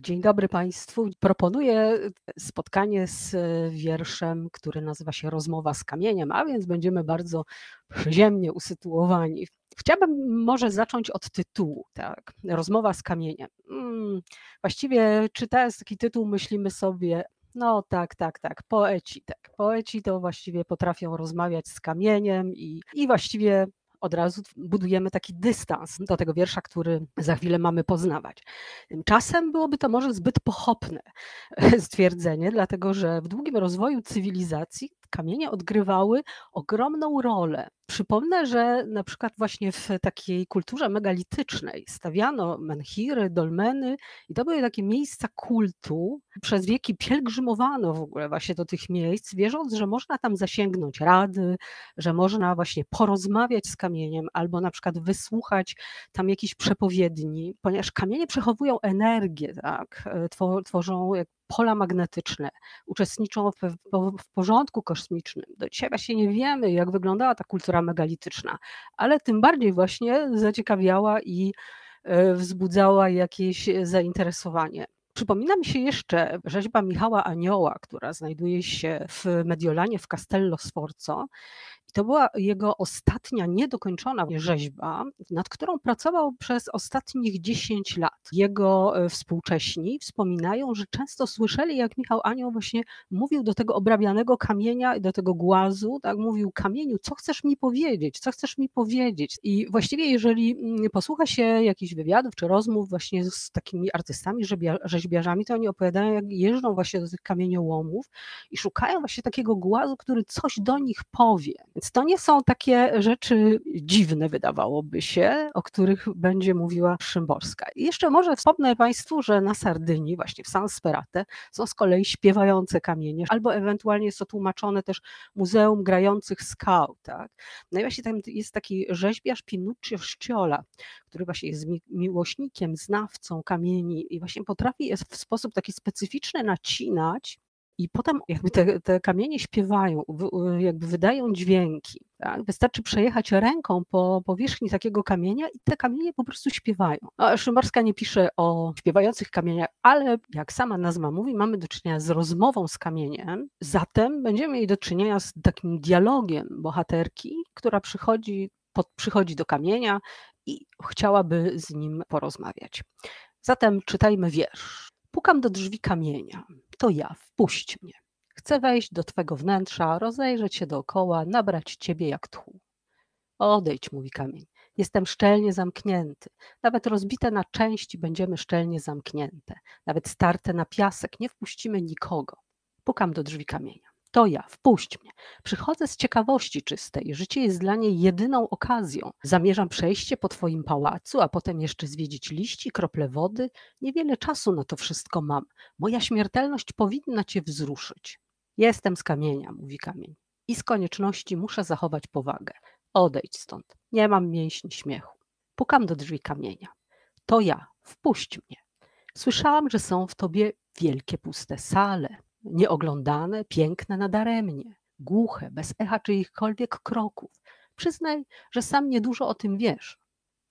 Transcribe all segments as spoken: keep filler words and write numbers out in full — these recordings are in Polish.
Dzień dobry Państwu. Proponuję spotkanie z wierszem, który nazywa się Rozmowa z kamieniem, a więc będziemy bardzo przyziemnie usytuowani. Chciałabym może zacząć od tytułu, tak? Rozmowa z kamieniem. Hmm, właściwie czytając taki tytuł myślimy sobie, no tak, tak, tak, poeci. Tak. Poeci to właściwie potrafią rozmawiać z kamieniem i, i właściwie od razu budujemy taki dystans do tego wiersza, który za chwilę mamy poznawać. Tymczasem byłoby to może zbyt pochopne stwierdzenie, dlatego że w długim rozwoju cywilizacji kamienie odgrywały ogromną rolę. Przypomnę, że na przykład właśnie w takiej kulturze megalitycznej stawiano menhiry, dolmeny i to były takie miejsca kultu. Przez wieki pielgrzymowano w ogóle właśnie do tych miejsc, wierząc, że można tam zasięgnąć rady, że można właśnie porozmawiać z kamieniem albo na przykład wysłuchać tam jakichś przepowiedni, ponieważ kamienie przechowują energię, tak? Tworzą pola magnetyczne, uczestniczą w, w porządku kosmicznym. Do dzisiaj właśnie nie wiemy, jak wyglądała ta kultura megalityczna, ale tym bardziej właśnie zaciekawiała i wzbudzała jakieś zainteresowanie. Przypomina mi się jeszcze rzeźba Michała Anioła, która znajduje się w Mediolanie w Castello Sforzo. I to była jego ostatnia niedokończona rzeźba, nad którą pracował przez ostatnich dziesięć lat. Jego współcześni wspominają, że często słyszeli, jak Michał Anioł właśnie mówił do tego obrabianego kamienia i do tego głazu, tak mówił: kamieniu, co chcesz mi powiedzieć, co chcesz mi powiedzieć. I właściwie jeżeli posłucha się jakichś wywiadów czy rozmów właśnie z takimi artystami, rzeźbiarzami, to oni opowiadają, jak jeżdżą właśnie do tych kamieniołomów i szukają właśnie takiego głazu, który coś do nich powie. Więc to nie są takie rzeczy dziwne, wydawałoby się, o których będzie mówiła Szymborska. I jeszcze może wspomnę Państwu, że na Sardynii, właśnie w San Sperate, są z kolei śpiewające kamienie, albo ewentualnie jest to tłumaczone też Muzeum Grających Skał. Tak? No i właśnie tam jest taki rzeźbiarz Pinuccio Sciola, który właśnie jest miłośnikiem, znawcą kamieni i właśnie potrafi je w sposób taki specyficzny nacinać. I potem jakby te, te kamienie śpiewają, jakby wydają dźwięki. Tak? Wystarczy przejechać ręką po powierzchni takiego kamienia i te kamienie po prostu śpiewają. No, Szymborska nie pisze o śpiewających kamieniach, ale jak sama nazwa mówi, mamy do czynienia z rozmową z kamieniem, zatem będziemy mieli do czynienia z takim dialogiem bohaterki, która przychodzi, pod, przychodzi do kamienia i chciałaby z nim porozmawiać. Zatem czytajmy wiersz. Pukam do drzwi kamienia. To ja, wpuść mnie. Chcę wejść do twego wnętrza, rozejrzeć się dookoła, nabrać ciebie jak tchu. Odejdź, mówi kamień. Jestem szczelnie zamknięty. Nawet rozbite na części będziemy szczelnie zamknięte. Nawet starte na piasek. Nie wpuścimy nikogo. Pukam do drzwi kamienia. To ja, wpuść mnie. Przychodzę z ciekawości czystej. Życie jest dla niej jedyną okazją. Zamierzam przejście po twoim pałacu, a potem jeszcze zwiedzić liści, krople wody. Niewiele czasu na to wszystko mam. Moja śmiertelność powinna cię wzruszyć. Jestem z kamienia, mówi kamień. I z konieczności muszę zachować powagę. Odejdź stąd. Nie mam mięśni śmiechu. Pukam do drzwi kamienia. To ja, wpuść mnie. Słyszałam, że są w tobie wielkie puste sale. Nieoglądane, piękne nadaremnie, głuche, bez echa czyichkolwiek kroków. Przyznaj, że sam niedużo o tym wiesz.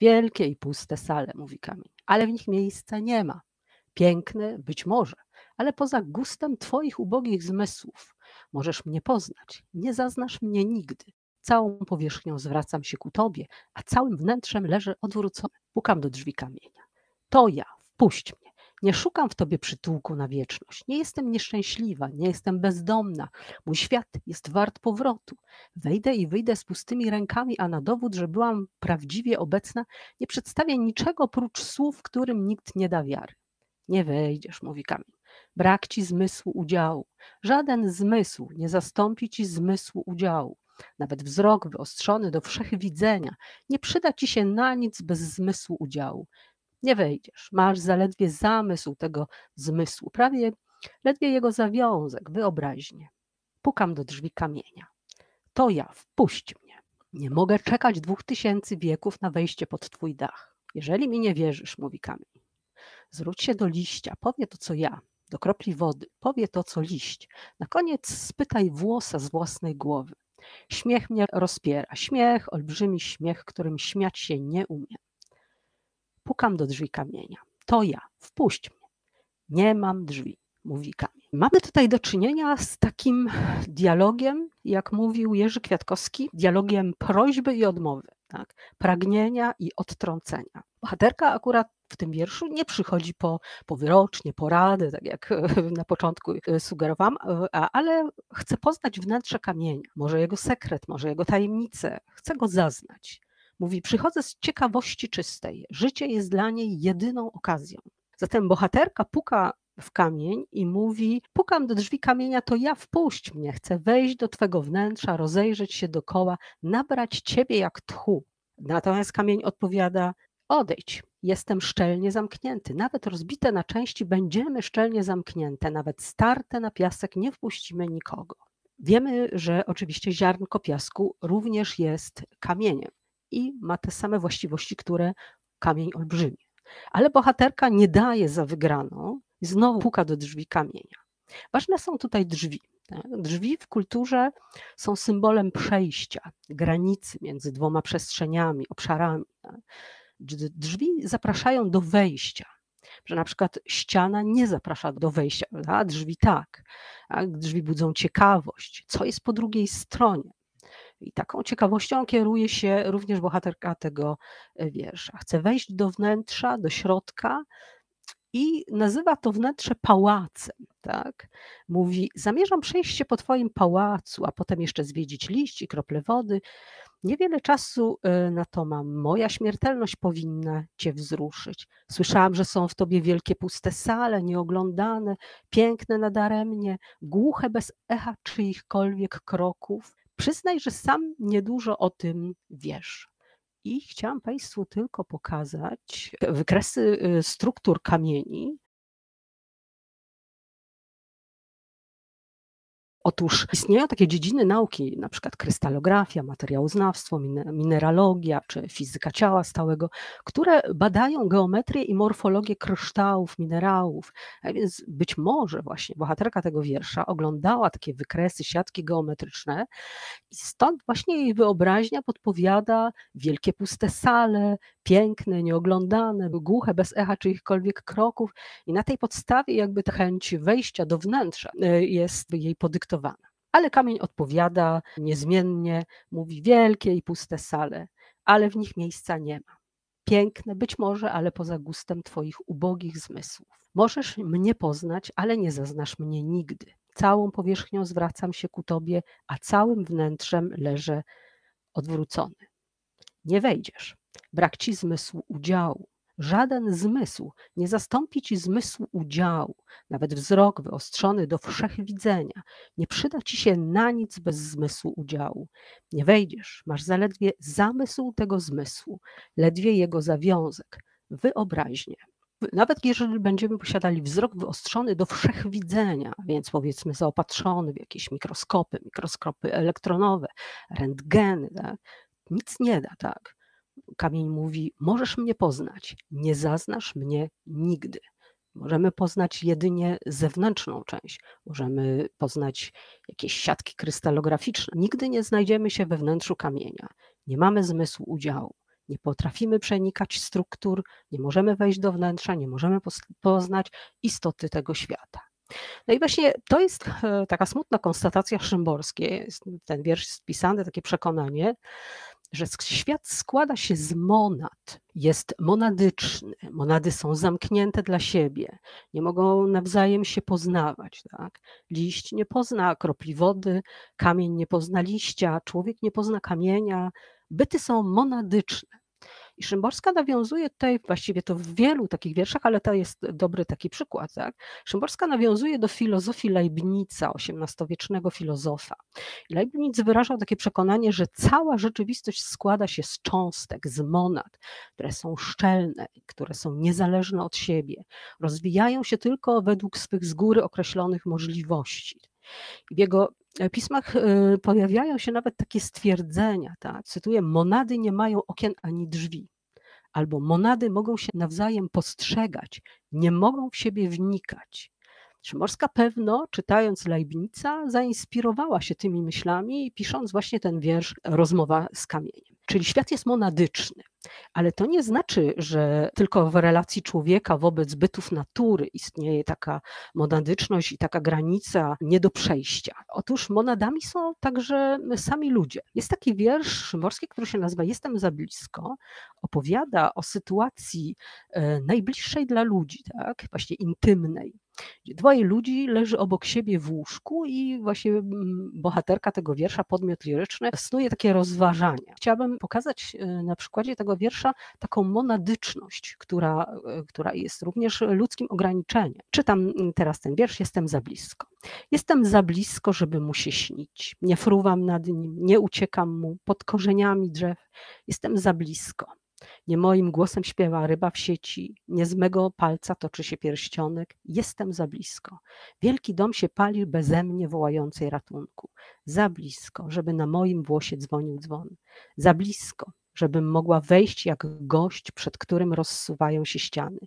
Wielkie i puste sale, mówi kamień, ale w nich miejsca nie ma. Piękne być może, ale poza gustem twoich ubogich zmysłów. Możesz mnie poznać, nie zaznasz mnie nigdy. Całą powierzchnią zwracam się ku tobie, a całym wnętrzem leżę odwrócony. Pukam do drzwi kamienia. To ja, wpuść mnie. Nie szukam w tobie przytułku na wieczność. Nie jestem nieszczęśliwa, nie jestem bezdomna. Mój świat jest wart powrotu. Wejdę i wyjdę z pustymi rękami, a na dowód, że byłam prawdziwie obecna, nie przedstawię niczego prócz słów, którym nikt nie da wiary. Nie wejdziesz, mówi kamień. Brak ci zmysłu udziału. Żaden zmysł nie zastąpi ci zmysłu udziału. Nawet wzrok wyostrzony do wszechwidzenia nie przyda ci się na nic bez zmysłu udziału. Nie wejdziesz, masz zaledwie zamysł tego zmysłu, prawie ledwie jego zawiązek, wyobraźnię. Pukam do drzwi kamienia. To ja, wpuść mnie. Nie mogę czekać dwóch tysięcy wieków na wejście pod twój dach. Jeżeli mi nie wierzysz, mówi kamień, zwróć się do liścia, powie to co ja, do kropli wody, powie to co liść. Na koniec spytaj włosa z własnej głowy. Śmiech mnie rozpiera, śmiech, olbrzymi śmiech, którym śmiać się nie umiem. Pukam do drzwi kamienia. To ja, wpuść mnie. Nie mam drzwi, mówi kamień. Mamy tutaj do czynienia z takim dialogiem, jak mówił Jerzy Kwiatkowski, dialogiem prośby i odmowy, tak? Pragnienia i odtrącenia. Bohaterka akurat w tym wierszu nie przychodzi po, po wyrocznie, po radę, tak jak na początku sugerowałam, ale chce poznać wnętrze kamienia, może jego sekret, może jego tajemnicę, chce go zaznać. Mówi, przychodzę z ciekawości czystej, życie jest dla niej jedyną okazją. Zatem bohaterka puka w kamień i mówi, pukam do drzwi kamienia, to ja wpuść mnie, chcę wejść do twego wnętrza, rozejrzeć się dokoła, nabrać ciebie jak tchu. Natomiast kamień odpowiada, odejdź, jestem szczelnie zamknięty, nawet rozbite na części będziemy szczelnie zamknięte, nawet starte na piasek nie wpuścimy nikogo. Wiemy, że oczywiście ziarnko piasku również jest kamieniem i ma te same właściwości, które kamień olbrzymi. Ale bohaterka nie daje za wygraną, znowu puka do drzwi kamienia. Ważne są tutaj drzwi. Drzwi w kulturze są symbolem przejścia, granicy między dwoma przestrzeniami, obszarami. Drzwi zapraszają do wejścia, że na przykład ściana nie zaprasza do wejścia, a drzwi tak. Drzwi budzą ciekawość, co jest po drugiej stronie. I taką ciekawością kieruje się również bohaterka tego wiersza. Chce wejść do wnętrza, do środka i nazywa to wnętrze pałacem. Tak? Mówi, zamierzam przejść się po twoim pałacu, a potem jeszcze zwiedzić liść i krople wody. Niewiele czasu na to mam. Moja śmiertelność powinna cię wzruszyć. Słyszałam, że są w tobie wielkie puste sale, nieoglądane, piękne nadaremnie, głuche bez echa czyichkolwiek kroków. Przyznaj, że sam niedużo o tym wiesz. I chciałam Państwu tylko pokazać wykresy struktur kamieni. Otóż istnieją takie dziedziny nauki, na przykład krystalografia, materiałoznawstwo, mineralogia czy fizyka ciała stałego, które badają geometrię i morfologię kryształów, minerałów. A więc być może właśnie bohaterka tego wiersza oglądała takie wykresy, siatki geometryczne i stąd właśnie jej wyobraźnia podpowiada wielkie puste sale, piękne, nieoglądane, głuche, bez echa czyichkolwiek kroków i na tej podstawie jakby ta chęć wejścia do wnętrza jest jej podyktowana. Ale kamień odpowiada niezmiennie, mówi wielkie i puste sale, ale w nich miejsca nie ma. Piękne być może, ale poza gustem twoich ubogich zmysłów. Możesz mnie poznać, ale nie zaznasz mnie nigdy. Całą powierzchnią zwracam się ku tobie, a całym wnętrzem leżę odwrócony. Nie wejdziesz. Brak ci zmysłu udziału. Żaden zmysł nie zastąpi ci zmysłu udziału, nawet wzrok wyostrzony do wszechwidzenia. Nie przyda ci się na nic bez zmysłu udziału. Nie wejdziesz, masz zaledwie zamysł tego zmysłu, ledwie jego zawiązek, wyobraźnię. Nawet jeżeli będziemy posiadali wzrok wyostrzony do wszechwidzenia, więc powiedzmy zaopatrzony w jakieś mikroskopy, mikroskopy elektronowe, rentgeny, tak? Nic nie da, tak? Kamień mówi, możesz mnie poznać, nie zaznasz mnie nigdy. Możemy poznać jedynie zewnętrzną część, możemy poznać jakieś siatki krystalograficzne. Nigdy nie znajdziemy się we wnętrzu kamienia, nie mamy zmysłu udziału, nie potrafimy przenikać struktur, nie możemy wejść do wnętrza, nie możemy poznać istoty tego świata. No i właśnie to jest taka smutna konstatacja Szymborskiej, ten wiersz jest pisany, takie przekonanie, że świat składa się z monad, jest monadyczny, monady są zamknięte dla siebie, nie mogą nawzajem się poznawać. Tak? Liść nie pozna kropli wody, kamień nie pozna liścia, człowiek nie pozna kamienia, byty są monadyczne. I Szymborska nawiązuje tutaj, właściwie to w wielu takich wierszach, ale to jest dobry taki przykład. Tak? Szymborska nawiązuje do filozofii Leibniza, osiemnastowiecznego filozofa. Leibniz wyrażał takie przekonanie, że cała rzeczywistość składa się z cząstek, z monad, które są szczelne, które są niezależne od siebie, rozwijają się tylko według swych z góry określonych możliwości. I w jego pismach pojawiają się nawet takie stwierdzenia, tak? Cytuję, monady nie mają okien ani drzwi, albo monady mogą się nawzajem postrzegać, nie mogą w siebie wnikać. Szymborska pewno, czytając Leibniza, zainspirowała się tymi myślami, pisząc właśnie ten wiersz Rozmowa z kamieniem. Czyli świat jest monadyczny, Ale to nie znaczy, że tylko w relacji człowieka wobec bytów natury istnieje taka monadyczność i taka granica nie do przejścia. Otóż monadami są także sami ludzie. Jest taki wiersz Szymborski, który się nazywa Jestem za blisko. Opowiada o sytuacji najbliższej dla ludzi, tak? Właśnie intymnej. Dwoje ludzi leży obok siebie w łóżku i właśnie bohaterka tego wiersza, podmiot liryczny, snuje takie rozważania. Chciałabym pokazać na przykładzie tego wiersza taką monadyczność, która, która jest również ludzkim ograniczeniem. Czytam teraz ten wiersz, jestem za blisko. Jestem za blisko, żeby mu się śnić. Nie fruwam nad nim, nie uciekam mu pod korzeniami drzew. Jestem za blisko. Nie moim głosem śpiewa ryba w sieci, nie z mego palca toczy się pierścionek. Jestem za blisko. Wielki dom się pali beze mnie wołającej ratunku. Za blisko, żeby na moim włosie dzwonił dzwon. Za blisko, żebym mogła wejść jak gość, przed którym rozsuwają się ściany.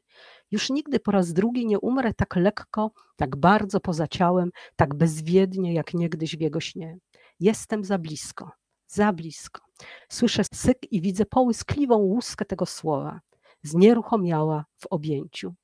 Już nigdy po raz drugi nie umrę tak lekko, tak bardzo poza ciałem, tak bezwiednie jak niegdyś w jego śnie. Jestem za blisko. Za blisko. Słyszę syk i widzę połyskliwą łuskę tego słowa, znieruchomiała w objęciu.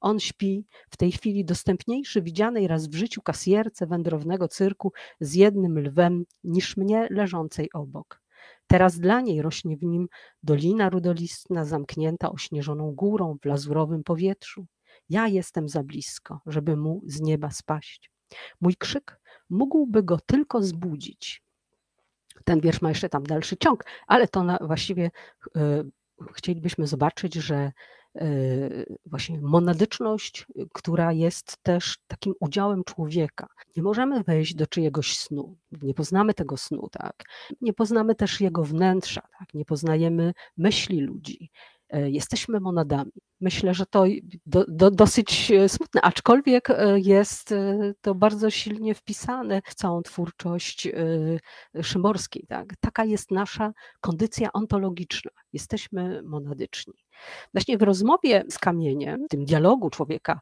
On śpi, w tej chwili dostępniejszy widzianej raz w życiu kasjerce wędrownego cyrku z jednym lwem niż mnie leżącej obok. Teraz dla niej rośnie w nim dolina rudolistna zamknięta ośnieżoną górą w lazurowym powietrzu. Ja jestem za blisko, żeby mu z nieba spaść. Mój krzyk mógłby go tylko zbudzić. Ten wiersz ma jeszcze tam dalszy ciąg, ale to na, właściwie y, chcielibyśmy zobaczyć, że y, właśnie monadyczność, która jest też takim udziałem człowieka. Nie możemy wejść do czyjegoś snu, nie poznamy tego snu, tak? Nie poznamy też jego wnętrza, tak? Nie poznajemy myśli ludzi. Jesteśmy monadami. Myślę, że to do, do, dosyć smutne, aczkolwiek jest to bardzo silnie wpisane w całą twórczość Szymborskiej. Tak? Taka jest nasza kondycja ontologiczna. Jesteśmy monadyczni. Właśnie w rozmowie z kamieniem, w tym dialogu człowieka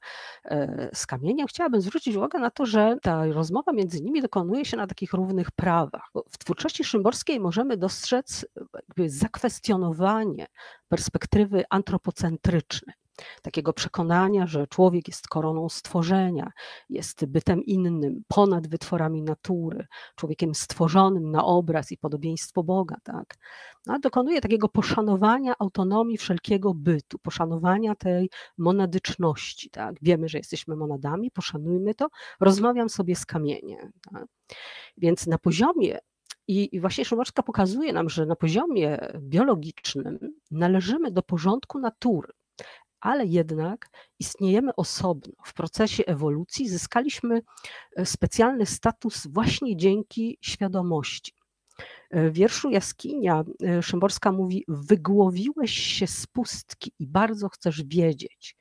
z kamieniem, chciałabym zwrócić uwagę na to, że ta rozmowa między nimi dokonuje się na takich równych prawach. W twórczości Szymborskiej możemy dostrzec jakby zakwestionowanie perspektywy antropocentrycznej, takiego przekonania, że człowiek jest koroną stworzenia, jest bytem innym, ponad wytworami natury, człowiekiem stworzonym na obraz i podobieństwo Boga. Tak? No, dokonuje takiego poszanowania autonomii wszelkiego bytu, poszanowania tej monadyczności. Tak? Wiemy, że jesteśmy monadami, poszanujmy to, rozmawiam sobie z kamieniem. Tak? Więc na poziomie I właśnie Szymborska pokazuje nam, że na poziomie biologicznym należymy do porządku natury, ale jednak istniejemy osobno. W procesie ewolucji zyskaliśmy specjalny status właśnie dzięki świadomości. W wierszu Jaskinia Szymborska mówi: wygłowiłeś się z pustki i bardzo chcesz wiedzieć.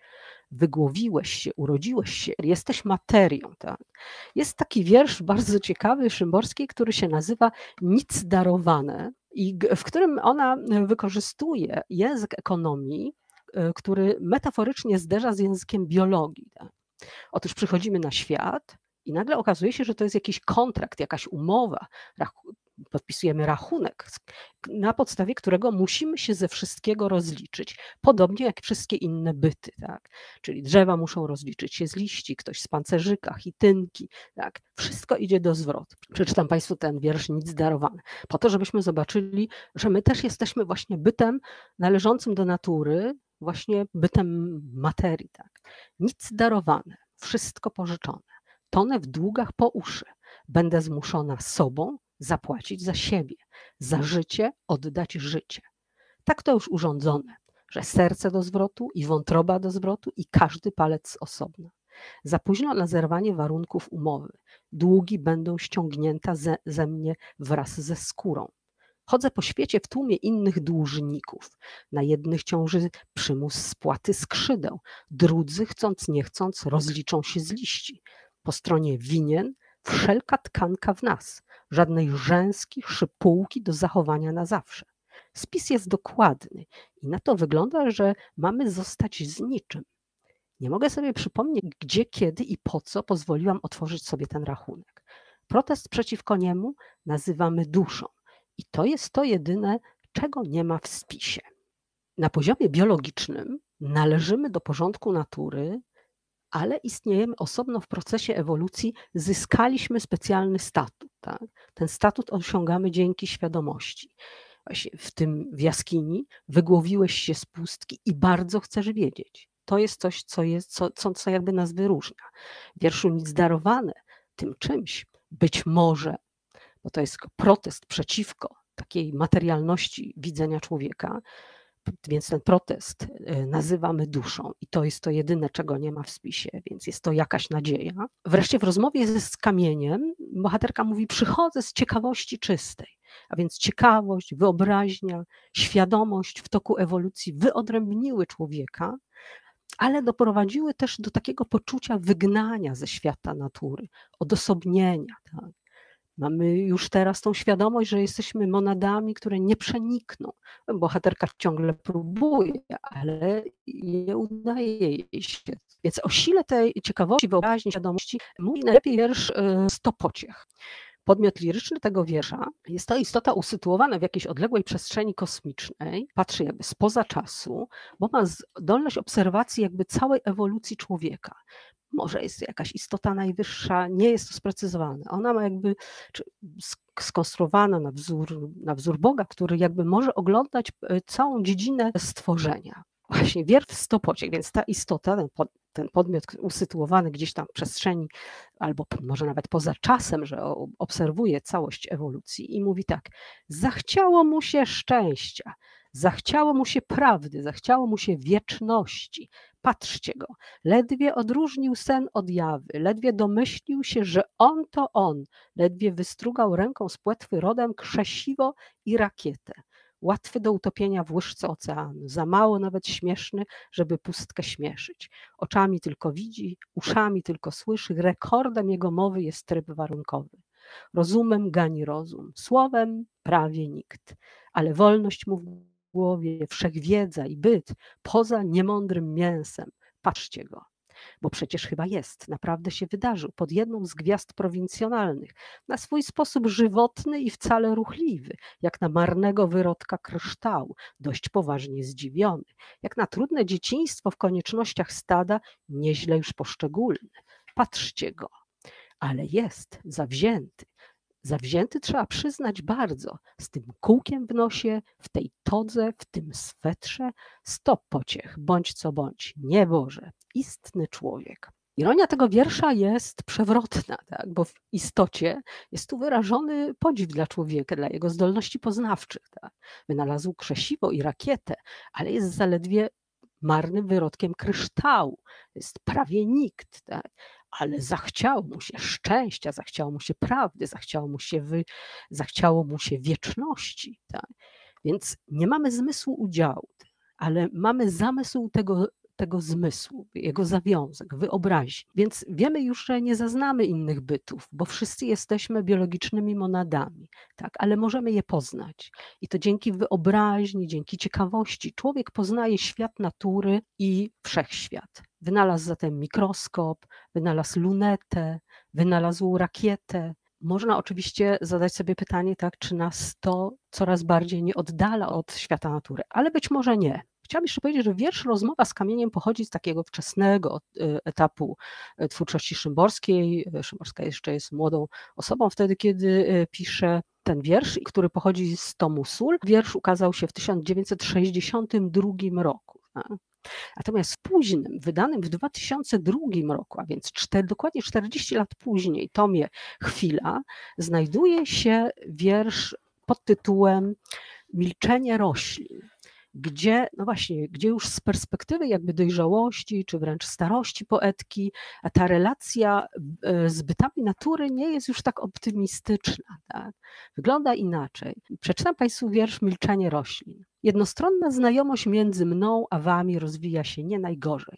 Wygłowiłeś się, urodziłeś się, jesteś materią. Tak? Jest taki wiersz bardzo ciekawy Szymborskiej, który się nazywa Nic darowane i w którym ona wykorzystuje język ekonomii, który metaforycznie zderza z językiem biologii. Tak? Otóż przychodzimy na świat i nagle okazuje się, że to jest jakiś kontrakt, jakaś umowa, podpisujemy rachunek, na podstawie którego musimy się ze wszystkiego rozliczyć, podobnie jak wszystkie inne byty. Tak? Czyli drzewa muszą rozliczyć się z liści, ktoś z pancerzyka, chitynki. Tak? Wszystko idzie do zwrotu. Przeczytam Państwu ten wiersz Nic darowane, po to, żebyśmy zobaczyli, że my też jesteśmy właśnie bytem należącym do natury, właśnie bytem materii. Tak? Nic darowane, wszystko pożyczone, tonę w długach po uszy, będę zmuszona sobą zapłacić za siebie, za życie oddać życie. Tak to już urządzone, że serce do zwrotu i wątroba do zwrotu i każdy palec osobno. Za późno na zerwanie warunków umowy. Długi będą ściągnięta ze, ze mnie wraz ze skórą. Chodzę po świecie w tłumie innych dłużników. Na jednych ciąży przymus spłaty skrzydeł, drudzy chcąc nie chcąc rozliczą się z liści. Po stronie winien wszelka tkanka w nas, żadnej rzęski, szypułki do zachowania na zawsze. Spis jest dokładny i na to wygląda, że mamy zostać z niczym. Nie mogę sobie przypomnieć, gdzie, kiedy i po co pozwoliłam otworzyć sobie ten rachunek. Protest przeciwko niemu nazywamy duszą i to jest to jedyne, czego nie ma w spisie. Na poziomie biologicznym należymy do porządku natury, ale istniejemy osobno w procesie ewolucji, zyskaliśmy specjalny statut. Tak? Ten statut osiągamy dzięki świadomości. Właśnie w tym w jaskini wygłowiłeś się z pustki i bardzo chcesz wiedzieć. To jest coś, co, jest, co, co, co jakby nas wyróżnia. W wierszu Nic darowane tym czymś być może, bo to jest protest przeciwko takiej materialności widzenia człowieka, więc ten protest nazywamy duszą i to jest to jedyne, czego nie ma w spisie, więc jest to jakaś nadzieja. Wreszcie w rozmowie z kamieniem bohaterka mówi: przychodzę z ciekawości czystej, a więc ciekawość, wyobraźnia, świadomość w toku ewolucji wyodrębniły człowieka, ale doprowadziły też do takiego poczucia wygnania ze świata natury, odosobnienia. Tak? Mamy już teraz tą świadomość, że jesteśmy monadami, które nie przenikną. Bohaterka ciągle próbuje, ale nie udaje jej się. Więc o sile tej ciekawości, wyobraźni, świadomości mówi najlepiej wiersz Sto pociech. Podmiot liryczny tego wiersza jest to istota usytuowana w jakiejś odległej przestrzeni kosmicznej, patrzy jakby spoza czasu, bo ma zdolność obserwacji jakby całej ewolucji człowieka. Może jest jakaś istota najwyższa, nie jest to sprecyzowane. Ona ma jakby skonstruowana na wzór, na wzór Boga, który jakby może oglądać całą dziedzinę stworzenia. Właśnie wiersz Sto pociech, więc ta istota, ten, pod, ten podmiot usytuowany gdzieś tam w przestrzeni, albo może nawet poza czasem, że obserwuje całość ewolucji i mówi tak: zachciało mu się szczęścia, zachciało mu się prawdy, zachciało mu się wieczności. Patrzcie go, ledwie odróżnił sen od jawy, ledwie domyślił się, że on to on, ledwie wystrugał ręką z płetwy rodem krzesiwo i rakietę. Łatwy do utopienia w łyżce oceanu, za mało nawet śmieszny, żeby pustkę śmieszyć. Oczami tylko widzi, uszami tylko słyszy, rekordem jego mowy jest tryb warunkowy. Rozumem gani rozum, słowem prawie nikt, ale wolność mu w głowie, wszechwiedza i byt poza niemądrym mięsem. Patrzcie go. Bo przecież chyba jest, naprawdę się wydarzył pod jedną z gwiazd prowincjonalnych, na swój sposób żywotny i wcale ruchliwy, jak na marnego wyrodka kryształu, dość poważnie zdziwiony, jak na trudne dzieciństwo w koniecznościach stada, nieźle już poszczególny. Patrzcie go, ale jest zawzięty. Zawzięty trzeba przyznać bardzo, z tym kółkiem w nosie, w tej todze, w tym swetrze, sto pociech, bądź co bądź, nieboże, istny człowiek. Ironia tego wiersza jest przewrotna, tak? Bo w istocie jest tu wyrażony podziw dla człowieka, dla jego zdolności poznawczych. Tak? Wynalazł krzesiwo i rakietę, ale jest zaledwie marnym wyrodkiem kryształu, jest prawie nikt, tak? Ale zachciało mu się szczęścia, zachciało mu się prawdy, zachciało mu się, wy... zachciało mu się wieczności. Tak? Więc nie mamy zmysłu udziału, ale mamy zamysł tego, tego zmysłu, jego zawiązek, wyobraźni. Więc wiemy już, że nie zaznamy innych bytów, bo wszyscy jesteśmy biologicznymi monadami, tak? Ale możemy je poznać. I to dzięki wyobraźni, dzięki ciekawości człowiek poznaje świat natury i wszechświat. Wynalazł zatem mikroskop, wynalazł lunetę, wynalazł rakietę. Można oczywiście zadać sobie pytanie, tak, czy nas to coraz bardziej nie oddala od świata natury, ale być może nie. Chciałabym jeszcze powiedzieć, że wiersz Rozmowa z kamieniem pochodzi z takiego wczesnego etapu twórczości Szymborskiej. Szymborska jeszcze jest młodą osobą wtedy, kiedy pisze ten wiersz, który pochodzi z tomu Sól. Wiersz ukazał się w tysiąc dziewięćset sześćdziesiątym drugim roku. Natomiast w późnym, wydanym w dwa tysiące drugim roku, a więc cztery, dokładnie czterdzieści lat później, tomie Chwila, znajduje się wiersz pod tytułem Milczenie roślin, gdzie, no właśnie, gdzie już z perspektywy jakby dojrzałości czy wręcz starości poetki ta relacja z bytami natury nie jest już tak optymistyczna. Tak? Wygląda inaczej. Przeczytam Państwu wiersz Milczenie roślin. Jednostronna znajomość między mną a wami rozwija się nie najgorzej.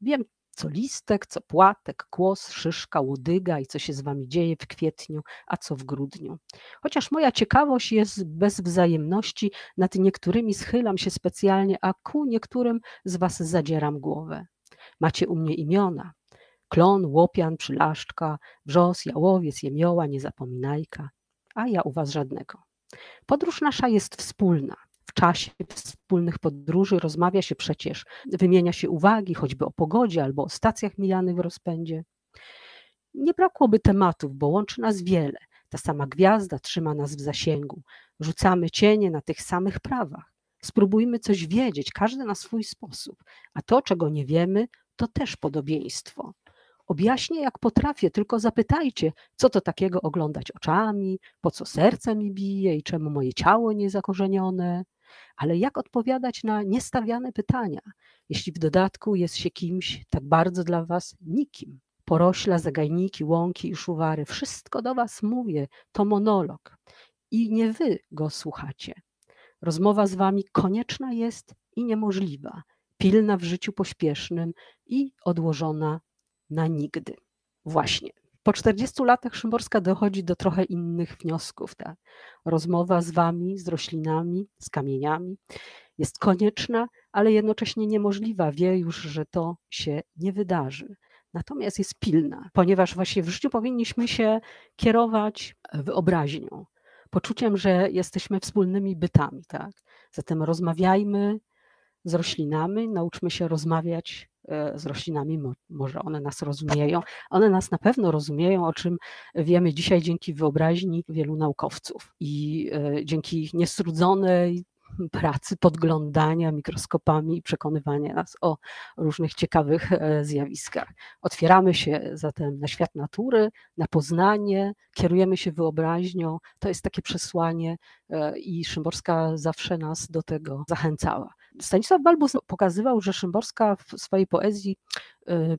Wiem, co listek, co płatek, kłos, szyszka, łodyga i co się z wami dzieje w kwietniu, a co w grudniu. Chociaż moja ciekawość jest bez wzajemności, nad niektórymi schylam się specjalnie, a ku niektórym z was zadzieram głowę. Macie u mnie imiona. Klon, łopian, przylaszczka, wrzos, jałowiec, jemioła, niezapominajka, a ja u was żadnego. Podróż nasza jest wspólna. w czasie wspólnych podróży rozmawia się przecież, wymienia się uwagi, choćby o pogodzie albo o stacjach mijanych w rozpędzie. Nie brakłoby tematów, bo łączy nas wiele. Ta sama gwiazda trzyma nas w zasięgu. Rzucamy cienie na tych samych prawach. Spróbujmy coś wiedzieć, każdy na swój sposób. A to, czego nie wiemy, to też podobieństwo. Objaśnię, jak potrafię, tylko zapytajcie, co to takiego oglądać oczami, po co serce mi bije i czemu moje ciało nie jest zakorzenione. Ale jak odpowiadać na niestawiane pytania, jeśli w dodatku jest się kimś tak bardzo dla was nikim? Porośla, zagajniki, łąki i szuwary, wszystko do was mówię, to monolog. I nie wy go słuchacie. Rozmowa z wami konieczna jest i niemożliwa, pilna w życiu pośpiesznym i odłożona na nigdy. Właśnie. Po czterdziestu latach Szymborska dochodzi do trochę innych wniosków. Ta rozmowa z wami, z roślinami, z kamieniami jest konieczna, ale jednocześnie niemożliwa. Wie już, że to się nie wydarzy. Natomiast jest pilna, ponieważ właśnie w życiu powinniśmy się kierować wyobraźnią, poczuciem, że jesteśmy wspólnymi bytami, tak? Zatem rozmawiajmy z roślinami, nauczmy się rozmawiać z roślinami, może one nas rozumieją. One nas na pewno rozumieją, o czym wiemy dzisiaj dzięki wyobraźni wielu naukowców i dzięki ich niestrudzonej pracy podglądania mikroskopami i przekonywania nas o różnych ciekawych zjawiskach. Otwieramy się zatem na świat natury, na poznanie, kierujemy się wyobraźnią. To jest takie przesłanie i Szymborska zawsze nas do tego zachęcała. Stanisław Balbus pokazywał, że Szymborska w swojej poezji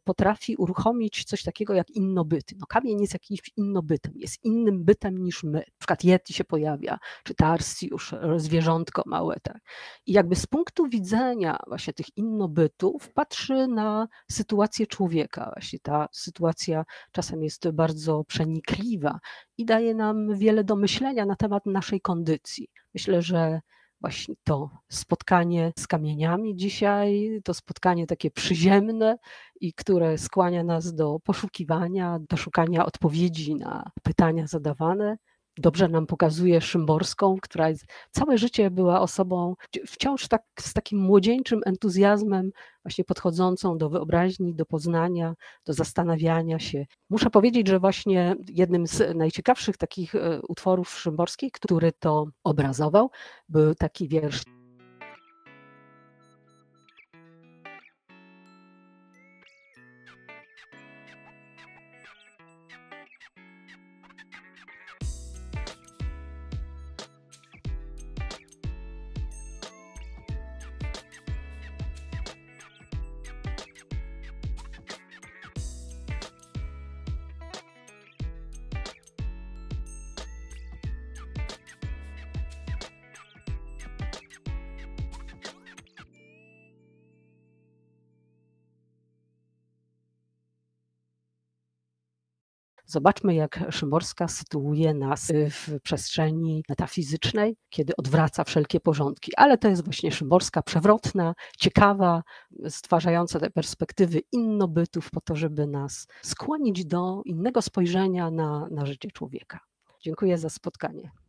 potrafi uruchomić coś takiego jak innobyty. No, kamień jest jakimś innobytem, jest innym bytem niż my. Na przykład Yeti się pojawia, czy Tarsiusz, zwierzątko małe. Tak. I jakby z punktu widzenia właśnie tych innobytów patrzy na sytuację człowieka. Właśnie ta sytuacja czasem jest bardzo przenikliwa i daje nam wiele do myślenia na temat naszej kondycji. Myślę, że właśnie to spotkanie z kamieniami dzisiaj, to spotkanie takie przyziemne i które skłania nas do poszukiwania, do szukania odpowiedzi na pytania zadawane. Dobrze nam pokazuje Szymborską, która całe życie była osobą wciąż tak, z takim młodzieńczym entuzjazmem właśnie podchodzącą do wyobraźni, do poznania, do zastanawiania się. Muszę powiedzieć, że właśnie jednym z najciekawszych takich utworów Szymborskiej, który to obrazował, był taki wiersz. Zobaczmy, jak Szymborska sytuuje nas w przestrzeni metafizycznej, kiedy odwraca wszelkie porządki. Ale to jest właśnie Szymborska przewrotna, ciekawa, stwarzająca te perspektywy innobytów po to, żeby nas skłonić do innego spojrzenia na, na życie człowieka. Dziękuję za spotkanie.